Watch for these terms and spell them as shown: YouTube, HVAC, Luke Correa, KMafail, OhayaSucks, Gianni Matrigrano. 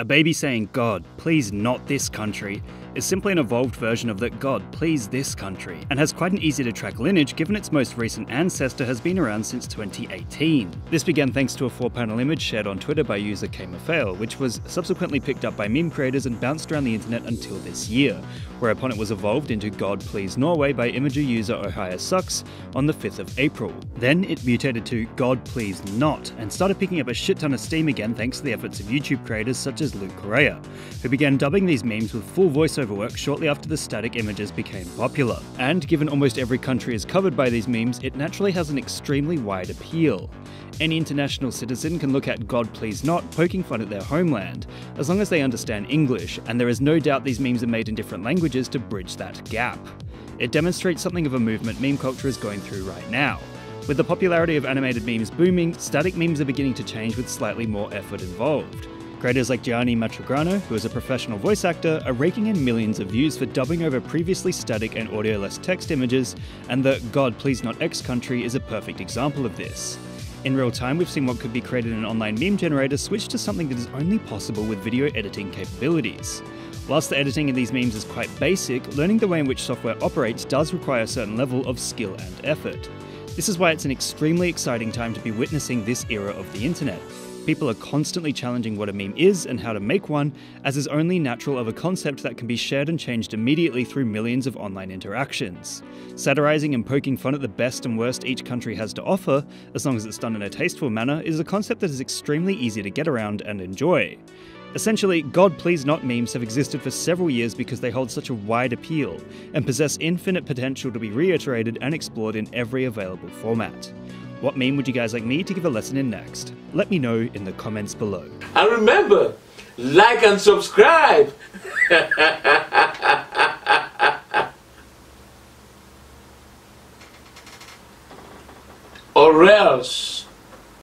A baby saying, "God, please not this country," is simply an evolved version of that God, please this country, and has quite an easy to track lineage given its most recent ancestor has been around since 2018. This began thanks to a 4-panel image shared on Twitter by user KMafail, which was subsequently picked up by meme creators and bounced around the internet until this year, whereupon it was evolved into God Please Norway by imager user OhayaSucks on the 5th of April. Then it mutated to God Please Not, and started picking up a shit ton of steam again thanks to the efforts of YouTube creators such as Luke Correa, who began dubbing these memes with full voiceover work shortly after the static images became popular. And given almost every country is covered by these memes, it naturally has an extremely wide appeal. Any international citizen can look at God Please Not poking fun at their homeland, as long as they understand English, and there is no doubt these memes are made in different languages to bridge that gap. It demonstrates something of a movement meme culture is going through right now. With the popularity of animated memes booming, static memes are beginning to change with slightly more effort involved. Creators like Gianni Matrigrano, who is a professional voice actor, are raking in millions of views for dubbing over previously static and audio-less text images, and the God Please Not X country is a perfect example of this. In real time, we've seen what could be created in an online meme generator switch to something that is only possible with video editing capabilities. Whilst the editing in these memes is quite basic, learning the way in which software operates does require a certain level of skill and effort. This is why it's an extremely exciting time to be witnessing this era of the internet. People are constantly challenging what a meme is and how to make one, as is only natural of a concept that can be shared and changed immediately through millions of online interactions. Satirizing and poking fun at the best and worst each country has to offer, as long as it's done in a tasteful manner, is a concept that is extremely easy to get around and enjoy. Essentially, God Please Not memes have existed for several years because they hold such a wide appeal, and possess infinite potential to be reiterated and explored in every available format. What meme would you guys like me to give a lesson in next? Let me know in the comments below. And remember, like and subscribe! Or else...